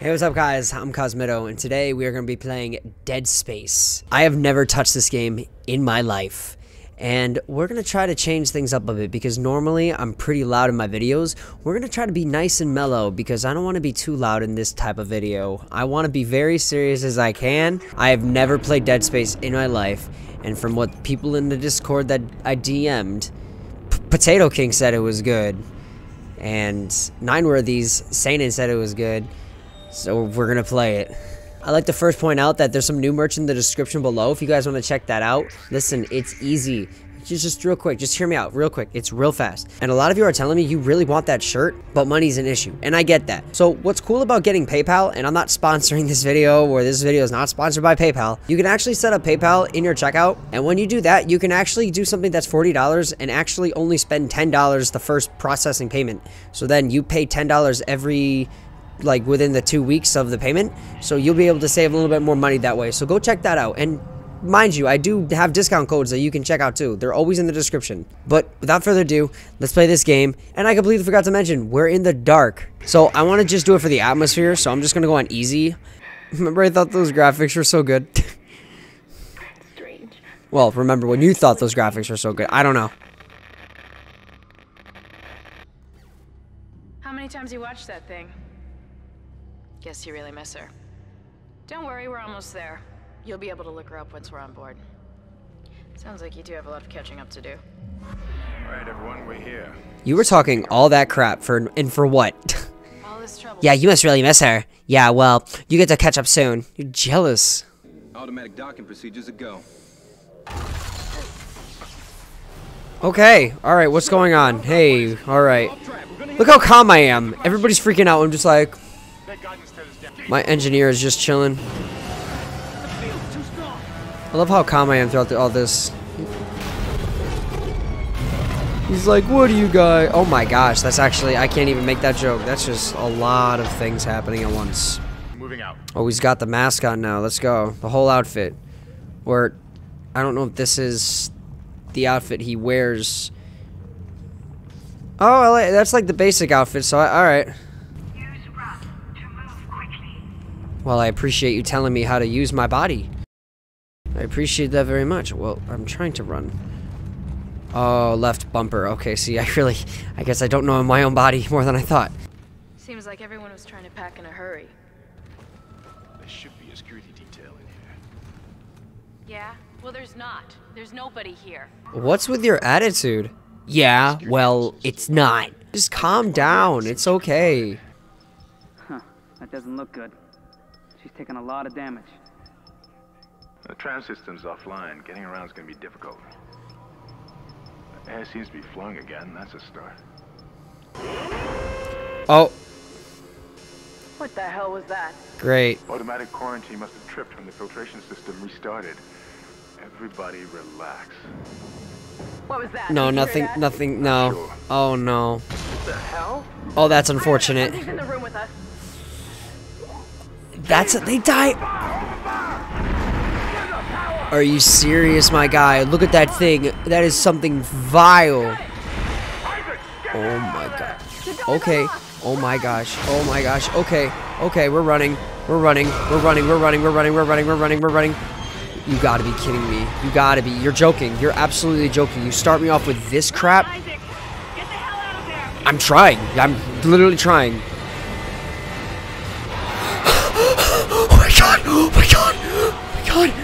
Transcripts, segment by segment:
Hey, what's up guys, I'm Cosmitto, and today we are going to be playing Dead Space. I have never touched this game in my life, and we're going to try to change things up a bit because normally I'm pretty loud in my videos. We're going to try to be nice and mellow because I don't want to be too loud in this type of video. I want to be very serious as I can. I have never played Dead Space in my life, and from what people in the Discord that I DM'd, Potato King said it was good, and Nineworthies, Sanin said it was good. So we're gonna play it. I'd like to first point out that there's some new merch in the description below if you guys want to check that out. Listen, it's easy. Just real quick, just hear me out real quick. It's real fast. And a lot of you are telling me you really want that shirt, but money's an issue. And I get that. So what's cool about getting PayPal, and I'm not sponsoring this video, or this video is not sponsored by PayPal, you can actually set up PayPal in your checkout. And when you do that, you can actually do something that's $40 and actually only spend $10 the first processing payment. So then you pay $10 every, like, within the 2 weeks of the payment, so you'll be able to save a little bit more money that way. So go check that out. And mind you, I do have discount codes that you can check out too. They're always in the description. But without further ado, let's play this game. And I completely forgot to mention, we're in the dark, so I want to just do it for the atmosphere. So I'm just gonna go on easy. Remember, I thought those graphics were so good. Strange. Well, remember when you thought those graphics were so good? I don't know. How many times you watched that thing? Guess you really miss her. Don't worry, we're almost there. You'll be able to look her up once we're on board. Sounds like you do have a lot of catching up to do. All right, everyone, we're here. You were talking all that crap for what? All this trouble. Yeah, you must really miss her. Yeah, well, you get to catch up soon. You're jealous. Automatic docking procedures a go. Okay, all right, what's going on? Hey, all right. Look how calm I am. Everybody's freaking out. I'm just like, my engineer is just chilling. I love how calm I am throughout all this. He's like, what do you guys? Oh my gosh, that's actually, I can't even make that joke. That's just a lot of things happening at once. Moving out. Oh, he's got the mask on now. Let's go. The whole outfit. Or, I don't know if this is the outfit he wears. Oh, that's like the basic outfit, so alright. Well, I appreciate you telling me how to use my body. I appreciate that very much. Well, I'm trying to run. Oh, left bumper. Okay, see, I guess I don't know my own body more than I thought. Seems like everyone was trying to pack in a hurry. There should be a security detail in here. Yeah? Well, there's not. There's nobody here. What's with your attitude? Yeah, well, it's not. Just calm down. It's okay. Huh, that doesn't look good. She's taken a lot of damage. The tram system's offline. Getting around is going to be difficult. The air seems to be flung again. That's a start. Oh. What the hell was that? Great. Automatic quarantine must have tripped when the filtration system restarted. Everybody relax. What was that? No, nothing, that? Nothing, no. Sure. Oh, no. What the hell? Oh, that's unfortunate. He's in the room with us. That's it, they died. Are you serious, my guy? Look at that thing. That is something vile. Oh my god. Okay. Oh my gosh. Oh my gosh. Okay. Okay, we're running. We're running. We're running. We're running. We're running. We're running. We're running. We're running. You gotta be kidding me. You gotta be. You're joking. You're absolutely joking. You start me off with this crap. I'm trying. I'm literally trying. Oh my god! Oh my god!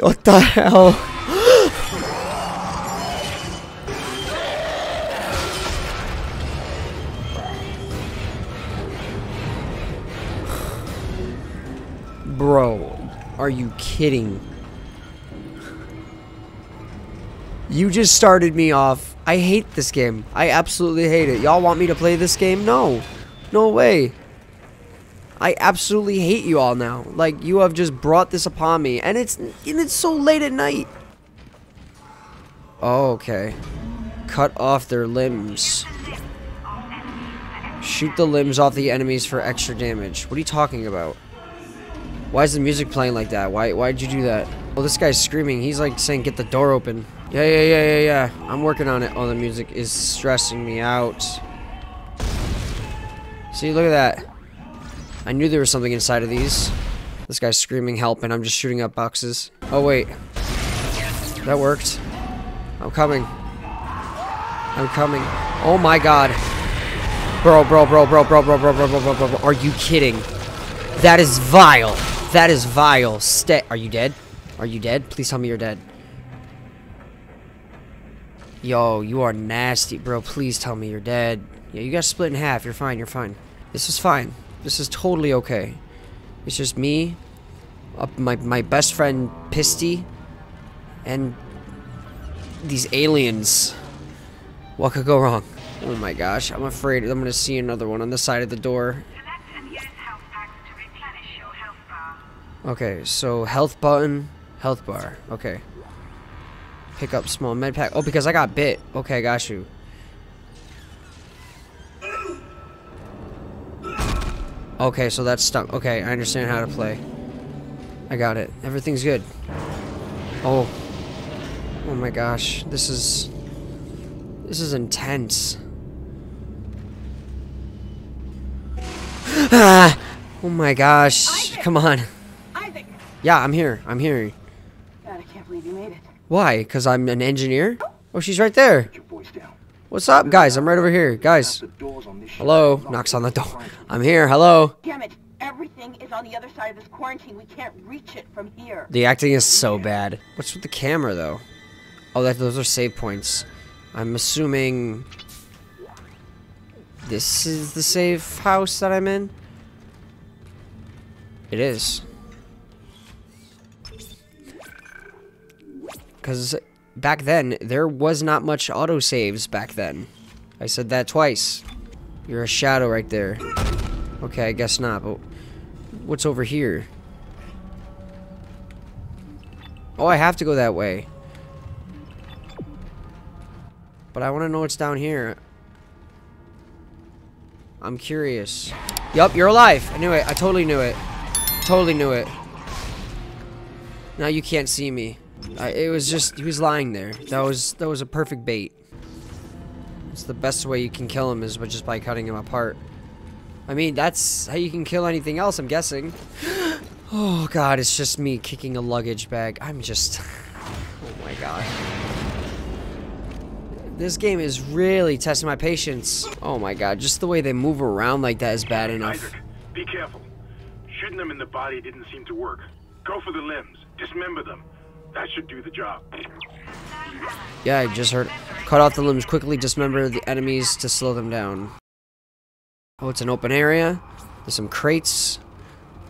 What the hell? Bro, are you kidding? You just started me off. I hate this game. I absolutely hate it. Y'all want me to play this game? No. No way. I absolutely hate you all now. Like, you have just brought this upon me. And it's so late at night. Oh, okay. Cut off their limbs. Shoot the limbs off the enemies for extra damage. What are you talking about? Why is the music playing like that? Why'd you do that? Well, this guy's screaming. He's like saying, get the door open. Yeah. I'm working on it. Oh, the music is stressing me out. See, look at that. I knew there was something inside of these. This guy's screaming help, and I'm just shooting up boxes. Oh, wait. That worked. I'm coming. I'm coming. Oh, my God. Bro. Are you kidding? That is vile. That is vile. Stay. Are you dead? Are you dead? Please tell me you're dead. Yo, you are nasty, bro. Please tell me you're dead. Yeah, you got split in half. You're fine. You're fine. This is fine. This is totally okay. It's just me, my best friend Pisty, and these aliens. What could go wrong? Oh my gosh, I'm afraid I'm gonna see another one on the side of the door. Okay, so health button, health bar. Okay. Pick up small med pack. Oh, because I got bit. Okay, I got you. Okay, so that's stuck. Okay, I understand how to play. I got it. Everything's good. Oh. Oh my gosh. This is intense. Ah! Oh my gosh. Isaac! Come on. Isaac! Yeah, I'm here. I'm here. God, I can't believe you made it. Why? Because I'm an engineer? Oh, she's right there. What's up, guys? I'm right over here. Guys. Hello. Knocks on the door. I'm here. Hello. Damn it. Everything is on the other side of this quarantine. We can't reach it from here. The acting is so bad. What's with the camera, though? Oh, those are save points. I'm assuming this is the safe house that I'm in? It is. Because back then, there was not much autosaves back then. I said that twice. You're a shadow right there. Okay, I guess not, but what's over here? Oh, I have to go that way. But I want to know what's down here. I'm curious. Yup, you're alive. I knew it. I totally knew it. Totally knew it. Now you can't see me. It was just, he was lying there. That was a perfect bait. It's the best way you can kill him is just by cutting him apart. I mean, that's how you can kill anything else, I'm guessing. Oh God, it's just me kicking a luggage bag. I'm just, oh my God. This game is really testing my patience. Oh my God, just the way they move around like that is bad enough. Isaac, be careful. Shooting them in the body didn't seem to work. Go for the limbs, dismember them. That should do the job. Yeah, I just heard. Cut off the limbs quickly, dismember the enemies to slow them down. Oh, it's an open area. There's some crates.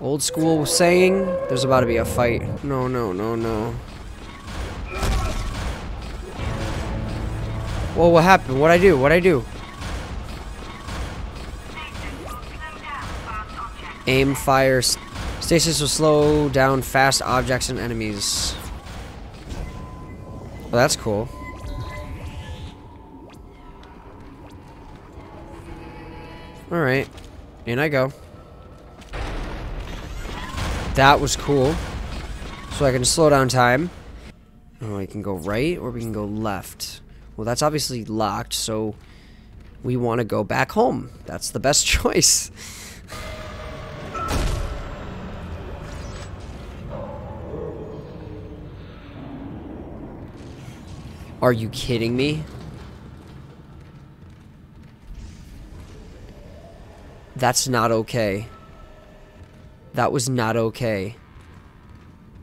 Old school saying, there's about to be a fight. No. Whoa, what happened? What'd I do? What'd I do? Aim, fire. Stasis will slow down fast objects and enemies. Well, that's cool. Alright. In I go. That was cool. So I can slow down time. Oh, I can go right or we can go left. Well, that's obviously locked, so we want to go back home. That's the best choice. Are you kidding me? That's not okay. That was not okay.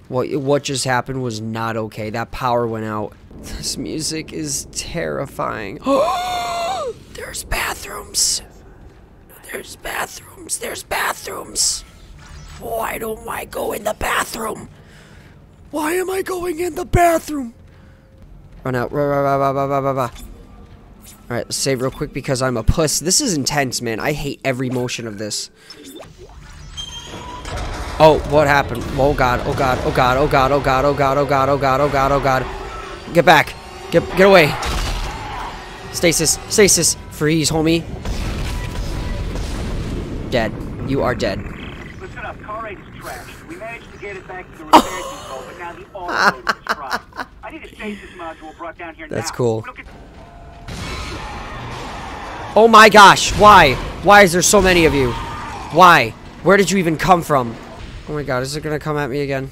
What just happened was not okay. That power went out. This music is terrifying. There's bathrooms. There's bathrooms. There's bathrooms. Why don't I go in the bathroom? Why am I going in the bathroom? Run out. Alright, let's save real quick because I'm a puss. This is intense, man. I hate every motion of this. Oh, what happened? Oh God, oh God, oh God, oh God, oh God, oh God, oh God, oh God, oh God, oh God. Get back. Get away. Stasis, stasis. Freeze, homie. Dead. You are dead. Listen up, car 8 is trashed. We managed to get it back to the repair depot, but now the auto is fried. That's cool. Oh my gosh, why? Why is there so many of you? Why? Where did you even come from? Oh my god, is it gonna come at me again?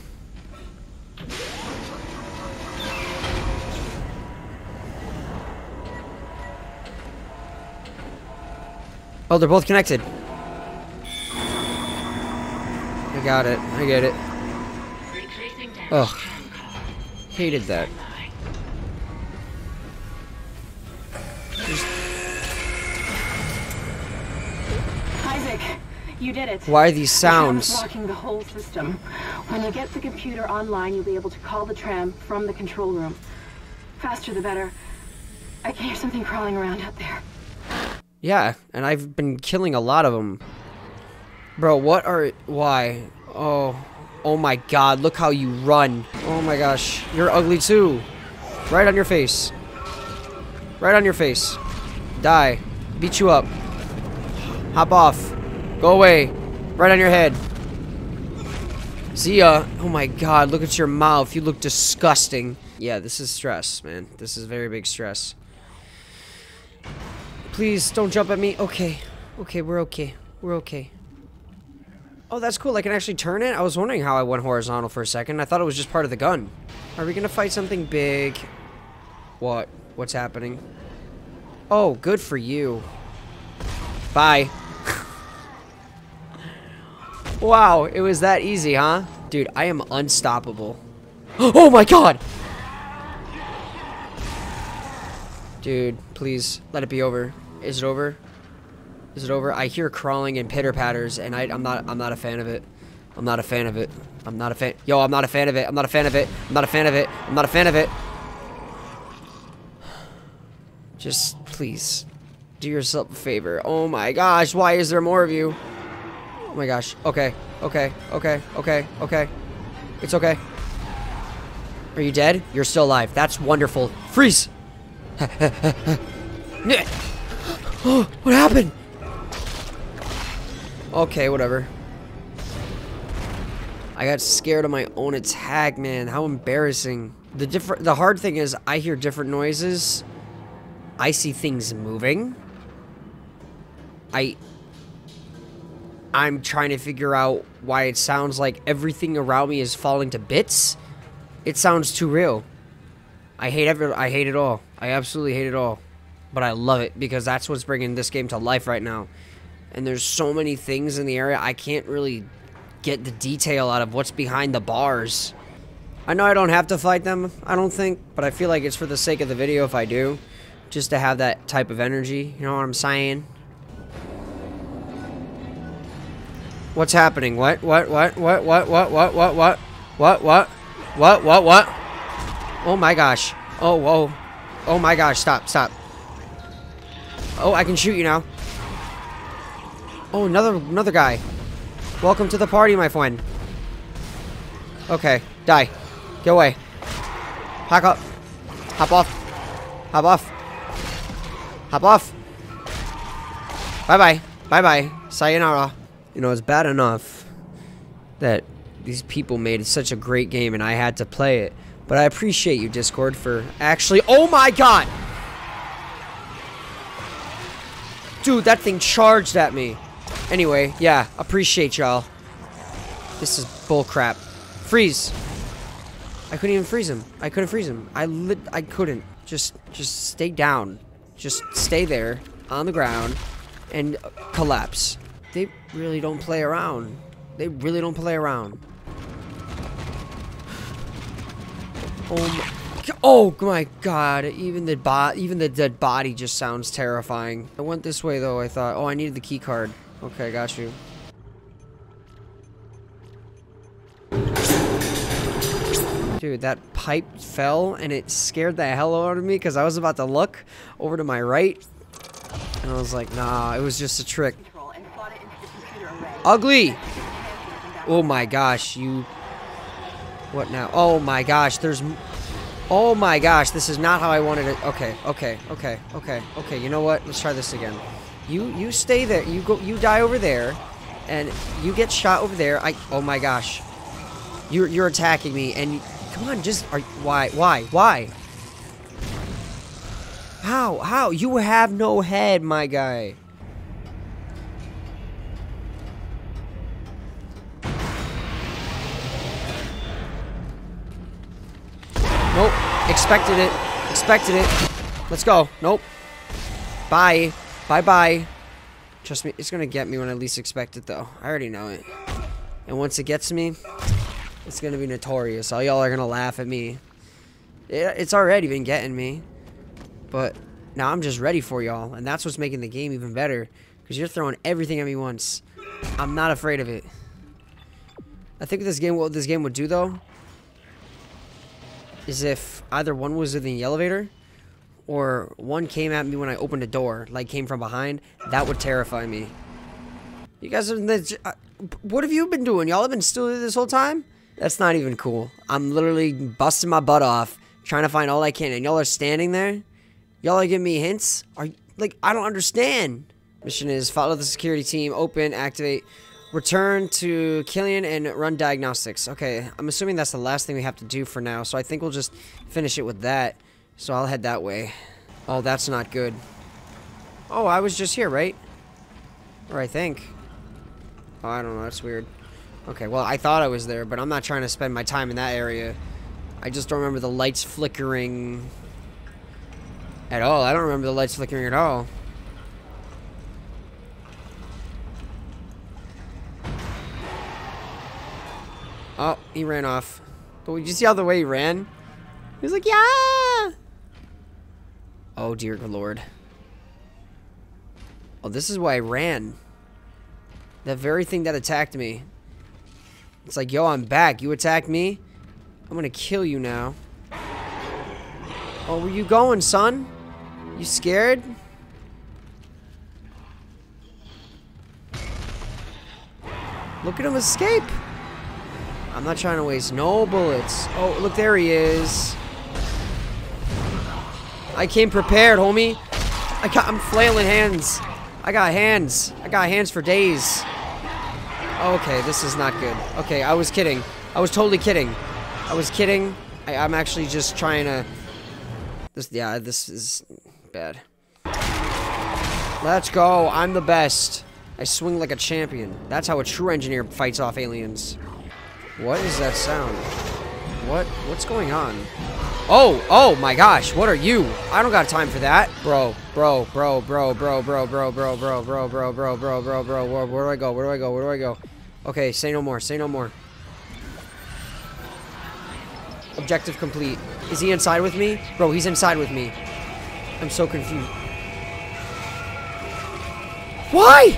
Oh, they're both connected. I got it. I get it. Ugh. Hated that. Isaac, you did it. Why are these sounds? The tram is blocking the whole system. When you get the computer online, you'll be able to call the tram from the control room. Faster the better. I can hear something crawling around out there. Yeah, and I've been killing a lot of them. Bro, what are... Why? Oh... Oh my god, look how you run. Oh my gosh. You're ugly too. Right on your face. Right on your face. Die. Beat you up. Hop off. Go away. Right on your head. See ya. Oh my god, look at your mouth. You look disgusting. Yeah, this is stress, man. This is very big stress. Please, don't jump at me. Okay. Okay, we're okay. We're okay. Oh, that's cool. I can actually turn it? I was wondering how I went horizontal for a second. I thought it was just part of the gun. Are we gonna fight something big? What? What's happening? Oh, good for you. Bye. Wow, it was that easy, huh? Dude, I am unstoppable. Oh my god! Dude, please, let it be over. Is it over? Is it over? I hear crawling and pitter-patters, and I'm not a fan of it. I'm not a fan of it. I'm not a fan. Yo, I'm not a fan of it. I'm not a fan of it. I'm not a fan of it. I'm not a fan of it. Just, please, do yourself a favor. Oh my gosh, why is there more of you? Oh my gosh. Okay. Okay. Okay. Okay. Okay. It's okay. Are you dead? You're still alive. That's wonderful. Freeze! Oh, what happened? Okay, whatever. I got scared of my own attack, man. How embarrassing. The hard thing is I hear different noises. I see things moving. I'm trying to figure out why it sounds like everything around me is falling to bits. It sounds too real. I hate it all. I absolutely hate it all. But I love it because that's what's bringing this game to life right now. And there's so many things in the area, I can't really get the detail out of what's behind the bars. I know I don't have to fight them, I don't think, but I feel like it's for the sake of the video if I do. Just to have that type of energy, you know what I'm saying? What's happening? What? Oh my gosh. Oh, whoa. Oh my gosh, stop, stop. Oh, I can shoot you now. Oh, another guy. Welcome to the party, my friend. Okay, die. Get away. Pack up. Hop off. Hop off. Hop off. Bye-bye. Bye-bye. Sayonara. You know, it's bad enough that these people made such a great game and I had to play it. But I appreciate you, Discord, for actually... Oh my god! Dude, that thing charged at me. Anyway, yeah, appreciate y'all. This is bullcrap. Freeze! I couldn't even freeze him. I couldn't freeze him. I couldn't. Just stay down. Just stay there, on the ground, and collapse. They really don't play around. They really don't play around. Oh my god, even the dead body just sounds terrifying. I went this way though, I thought. Oh, I needed the key card. Okay, I got you. Dude, that pipe fell and it scared the hell out of me because I was about to look over to my right. And I was like, nah, it was just a trick. Ugly! Oh my gosh, you... What now? Oh my gosh, there's... Oh my gosh, this is not how I wanted it. Okay, okay, okay, okay, okay. You know what? Let's try this again. You stay there. You die over there, and you get shot over there. Oh my gosh. You're attacking me, and Come on, just... Why? How? You have no head, my guy. Nope. Expected it. Let's go. Nope. Bye. Bye-bye. Trust me, it's gonna get me when I least expect it, though. I already know it. And once it gets me, it's gonna be notorious. All y'all are gonna laugh at me. It's already been getting me. But now I'm just ready for y'all, and that's what's making the game even better. Because you're throwing everything at me once. I'm not afraid of it. I think what this game would do, though, is if either one was in the elevator, or one came at me when I opened a door, like came from behind, that would terrify me. You guys are... what have you been doing? Y'all have been still here this whole time? That's not even cool. I'm literally busting my butt off, trying to find all I can, and y'all are standing there? Y'all are giving me hints? I don't understand. Mission is follow the security team, open, activate, return to Killian, and run diagnostics. Okay, I'm assuming that's the last thing we have to do for now, so I think we'll just finish it with that. So I'll head that way. Oh, that's not good. Oh, I was just here, right? Or I think. Oh, I don't know, that's weird. Okay, well, I thought I was there, but I'm not trying to spend my time in that area. I just don't remember the lights flickering... at all. I don't remember the lights flickering at all. Oh, he ran off. But did you see how the way he ran? He was like, yeah! Oh, dear Lord. Oh, this is why I ran. That very thing that attacked me. It's like, yo, I'm back. You attacked me? I'm gonna kill you now. Oh, where you going, son? You scared? Look at him escape! I'm not trying to waste no bullets. Oh, look, there he is. I came prepared, homie. I'm flailing hands. I got hands for days. Okay, this is not good. Okay, I was kidding. I was totally kidding. I'm actually just trying to... This is bad. Let's go. I'm the best. I swing like a champion. That's how a true engineer fights off aliens. What is that sound? What's going on? Oh my gosh, what are you? I don't got time for that. Bro. Where do I go? Okay, say no more. Objective complete. Is he inside with me? Bro, he's inside with me. I'm so confused. Why?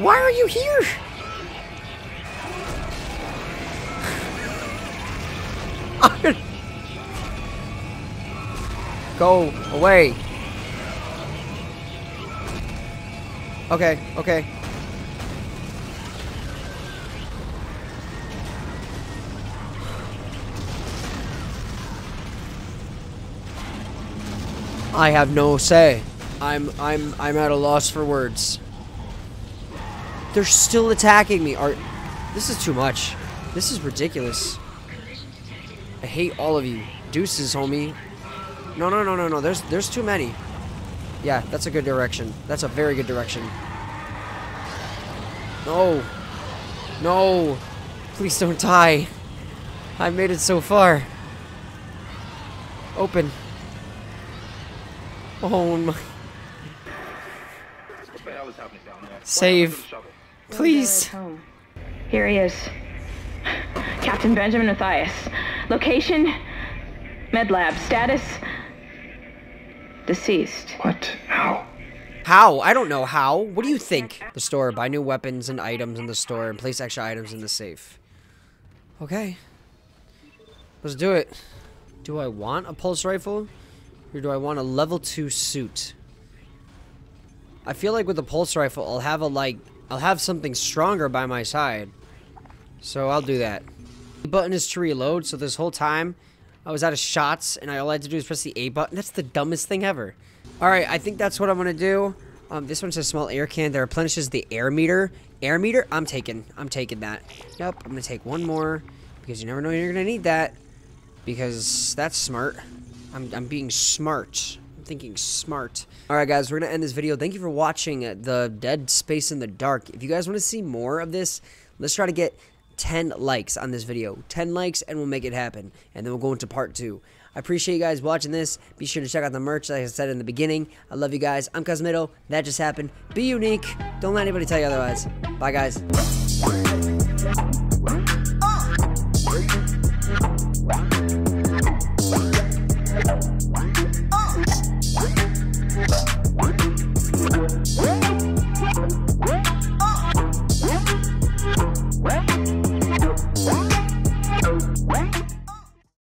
Why are you here? Go away. Okay. I have no say. I'm at a loss for words. They're still attacking me. This is too much. This is ridiculous. I hate all of you. Deuces, homie. No. There's too many. Yeah, that's a good direction. That's a very good direction. No. Please don't die. I made it so far. Open. Oh my. Save. Please. Here he is. Captain Benjamin Mathias. Location, med lab. Status, deceased. What? How? How? I don't know how. What do you think? The store. Buy new weapons and items in the store and place extra items in the safe. Okay. Let's do it. Do I want a pulse rifle? Or do I want a level 2 suit? I feel like with the pulse rifle, I'll have something stronger by my side. So I'll do that. The button is to reload, so this whole time, I was out of shots, and all I had to do is press the A button. That's the dumbest thing ever. Alright, I think that's what I'm gonna do. This one says small air can that replenishes the air meter. Air meter? I'm taking that. Yep, I'm gonna take one more, because you never know you're gonna need that. because that's smart. I'm being smart. I'm thinking smart. Alright guys, we're gonna end this video. Thank you for watching the Dead Space in the Dark. If you guys want to see more of this, let's try to get 10 likes on this video. 10 likes and we'll make it happen. And then we'll go into part 2. I appreciate you guys watching this. Be sure to check out the merch like I said in the beginning. I love you guys. I'm Cosmitto. That just happened. Be unique. Don't let anybody tell you otherwise. Bye guys.